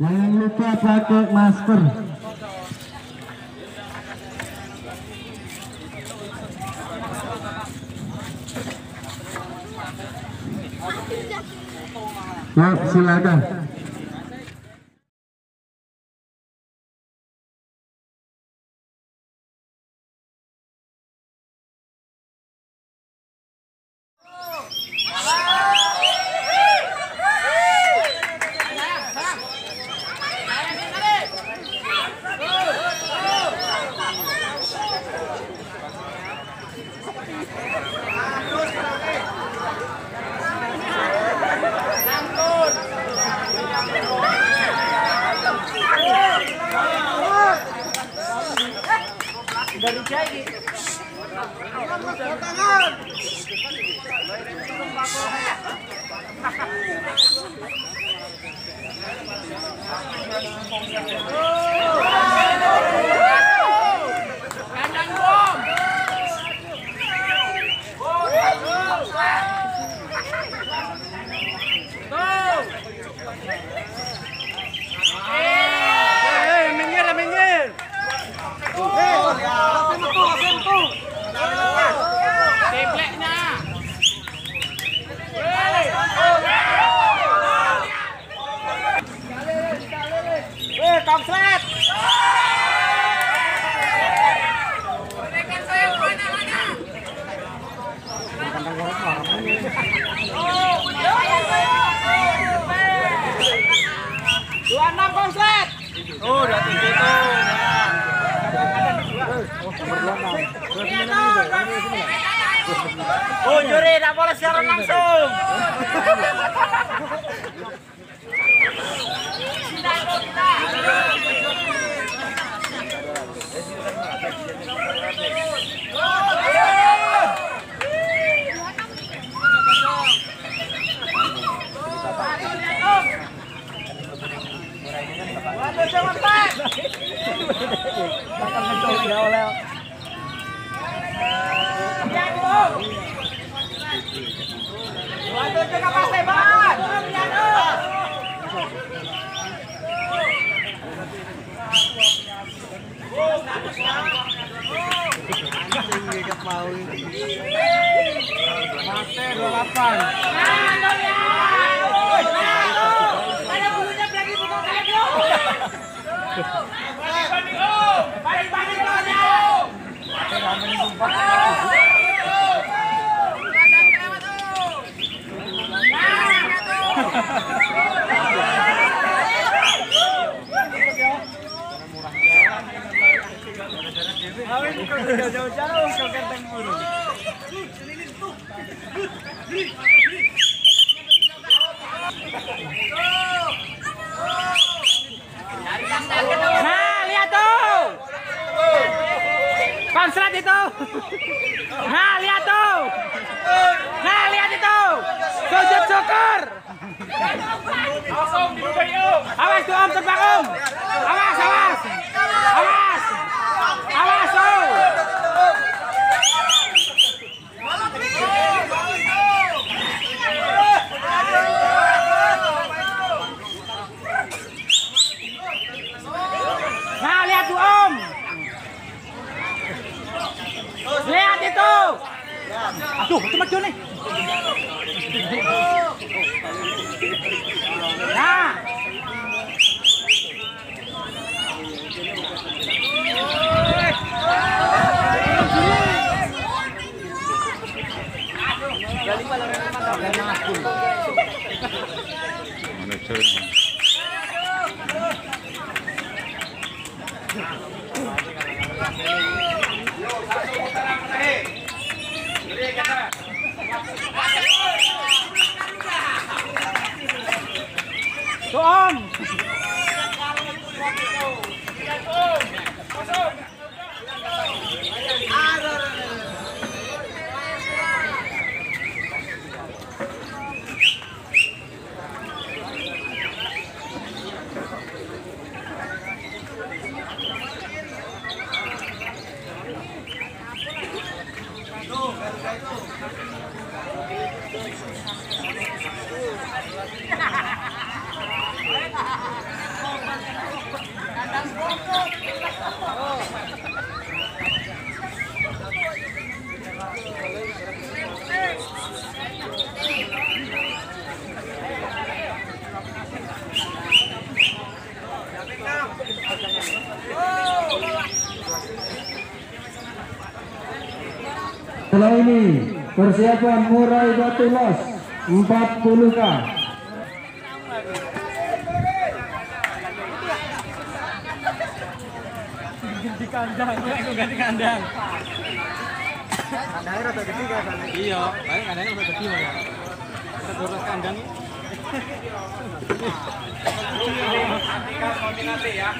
Jangan lupa pakai masker. Maaf, silakan. Oh juri, tak boleh siaran langsung. Waduh, jangan pak. Makan kencur ya oleh. Waduh, jangan pas lebar. Nah lihat tuh, nah lihat itu, sujud syukur. Awas tuh om terbang om, awas awas, awas, awas tuh. Nah lihat tuh om. Lihat itu. Aduh, cepat jauh nih. Nah. Setelah ini persiapan murai batu los 40K. Di kandang, aku ganti kandang. Kandangnya rada gede kan? Iya, paling kandangnya rada gede malah. Terus kandang. Kombinasi ya.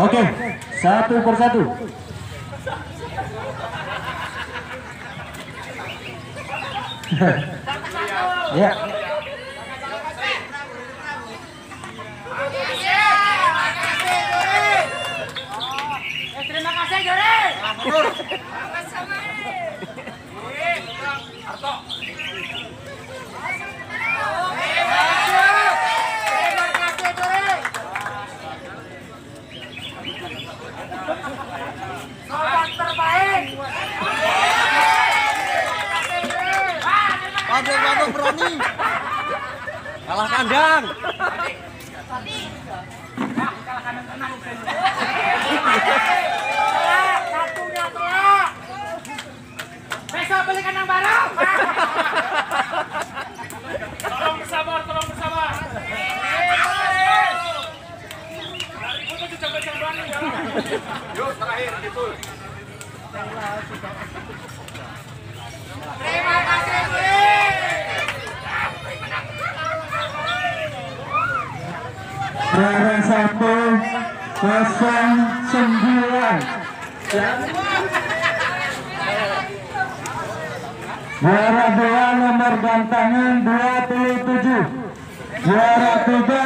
Oke, satu persatu. Ya. Terima kasih, Jore. Bandung berani kalah kandang. Satunya telak. Besok beli kandang baru. Tolong bersabar, tolong bersabar. Yuk terakhir gitu. Terima kasih. Barang 109 juara dua nomor bantangan 27 juara tiga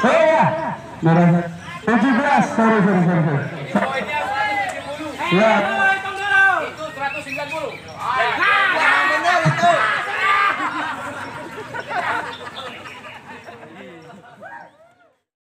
juara 17 sorry ya itu 190.